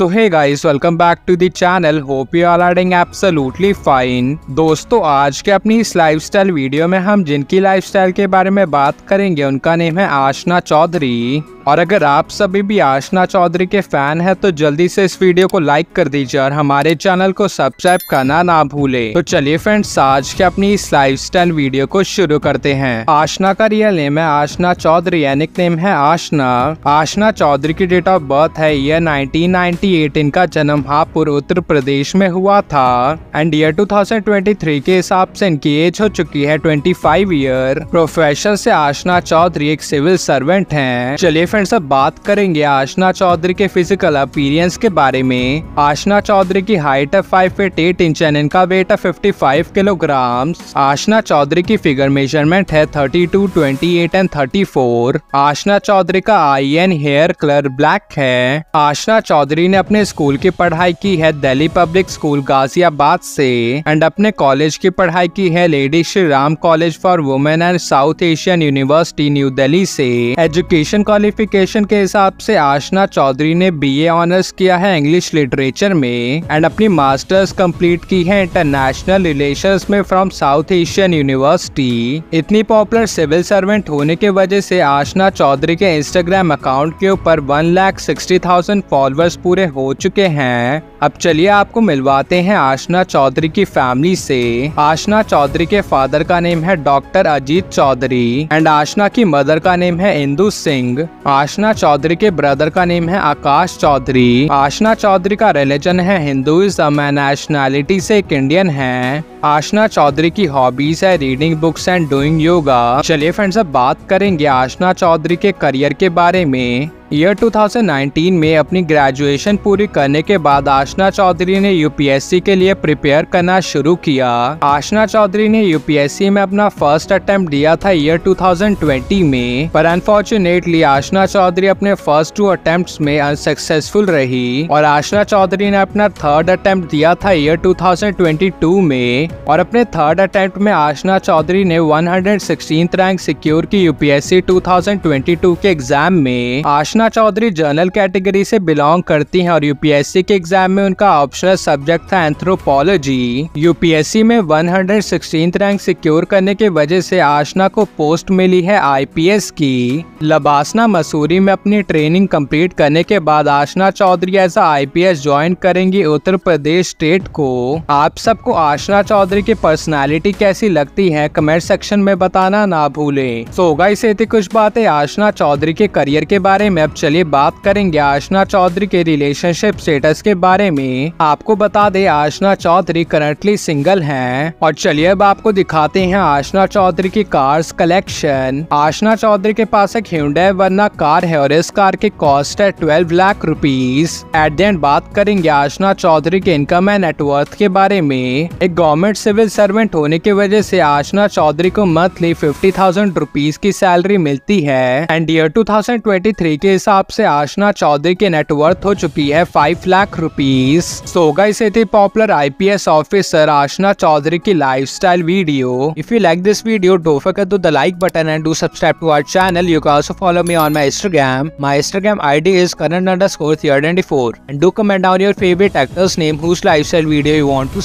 So hey guys, welcome back to the channel. Hope you all are doing absolutely fine. दोस्तों, आज के अपनी इस लाइफस्टाइल वीडियो में हम जिनकी लाइफस्टाइल के बारे में बात करेंगे उनका नेम है आशना चौधरी। और अगर आप सभी भी आशना चौधरी के फैन हैं तो जल्दी से इस वीडियो को लाइक कर दीजिए और हमारे चैनल को सब्सक्राइब करना ना भूले। तो चलिए फ्रेंड्स, आज के अपनी इस लाइफस्टाइल वीडियो को शुरू करते हैं। आशना का रियल नेम है आशना चौधरी, निक नेम है आशना। आशना चौधरी की डेट ऑफ बर्थ है ईयर 1998। इनका जन्म हापुड़ उत्तर प्रदेश में हुआ था एंड ईयर 2023 के हिसाब से इनकी एज हो चुकी है 25 ईयर। प्रोफेशन से आशना चौधरी एक सिविल सर्वेंट हैं। चलिए फ्रेंड्स, अब बात करेंगे आशना चौधरी के फिजिकल अपीयरेंस के बारे में। आशना चौधरी की हाइट है 5'8" एंड इनका वेट है 55 किलोग्राम। आशना चौधरी की फिगर मेजरमेंट है 32, 28 एंड 34। आशना चौधरी का eye and hair colour black है। आशना चौधरी ने अपने स्कूल की पढ़ाई की है दिल्ली पब्लिक स्कूल गाजियाबाद से एंड अपने कॉलेज की पढ़ाई की है lady Shri Ram college for women and south Asian university new Delhi से। एजुकेशन क्वालिफिकेशन के हिसाब से आशना चौधरी ने बीए ऑनर्स किया है इंग्लिश लिटरेचर में एंड अपनी मास्टर्स कंप्लीट की है इंटरनेशनल रिलेशंस में फ्रॉम साउथ एशियन यूनिवर्सिटी। इतनी पॉपुलर सिविल सर्वेंट होने के वजह से आशना चौधरी के इंस्टाग्राम अकाउंट के ऊपर 1,60,000 फॉलोअर्स पूरे हो चुके हैं। अब चलिए आपको मिलवाते हैं आशना चौधरी की फैमिली से। आशना चौधरी के फादर का नेम है डॉक्टर अजीत चौधरी एंड आशना की मदर का नेम है इंदू सिंह। आशना चौधरी के ब्रदर का नेम है आकाश चौधरी। आशना चौधरी का रिलीजन है हिंदुइज्म एंड नेशनैलिटी से एक इंडियन है। आशना चौधरी की हॉबीज है reading books and doing yoga. चलिए फ्रेंड्स, अब बात करेंगे आशना चौधरी के करियर के बारे में। ईयर 2019 में अपनी ग्रेजुएशन पूरी करने के बाद आशना चौधरी ने यूपीएससी के लिए प्रिपेयर करना शुरू किया। आशना चौधरी ने यूपीएससी में अपना फर्स्ट अटेम्प्ट दिया था ईयर 2020 में, पर अनफॉर्चुनेटली आशना चौधरी अपने फर्स्ट 2 अटेम्प्ट्स में अनसक्सेसफुल रही और आशना चौधरी ने अपना थर्ड अटेम्प्ट दिया था ईयर 2022 में और अपने थर्ड अटेम्प्ट में आशना चौधरी ने 116th रैंक सिक्योर की यूपीएससी 2022 के एग्जाम में। आशना चौधरी जर्नल कैटेगरी से बिलोंग करती हैं और यूपीएससी के एग्जाम में उनका ऑप्शनल सब्जेक्ट था एंथ्रोपोलॉजी। यूपीएससी में 116th रैंक सिक्योर करने के वजह से आशना को पोस्ट मिली है आईपीएस की। लबासना मसूरी में अपनी ट्रेनिंग कंप्लीट करने के बाद Aashna Chaudhary as IPS join करेंगी उत्तर प्रदेश स्टेट को। आप सबको आशना चौधरी की पर्सनालिटी कैसी लगती है कमेंट सेक्शन में बताना ना भूलें। सो गाइस, ये थी कुछ बातें आशना चौधरी के करियर के बारे में। अब चलिए बात करेंगे आशना चौधरी के रिलेशनशिप स्टेटस के बारे में। आपको बता दें आशना चौधरी करंटली सिंगल हैं। और चलिए अब आपको दिखाते हैं आशना चौधरी की कार्स कलेक्शन। आशना चौधरी के पास एक हुंडई वर्ना कार है और इस कार की कॉस्ट है 12 lakh rupees. At the end बात करेंगे आशना चौधरी के इनकम एंड नेटवर्थ के बारे में। एक गवर्नमेंट सिविल सर्वेंट होने की वजह से आशना चौधरी को मंथली 50,000 रुपीज की सैलरी मिलती है एंड ईयर 2023 के हिसाब से आशना चौधरी की नेटवर्थ हो चुकी है 5 लाख रुपीज। सो गाइस, ये थी popular IPS officer Aashna Chaudhary की lifestyle video. If you like this video, don't forget to the like button and do subscribe to our channel. You can also follow me on my Instagram. My Instagram ID is karan_theodendy4 and do comment down your favourite actors name whose lifestyle video you want to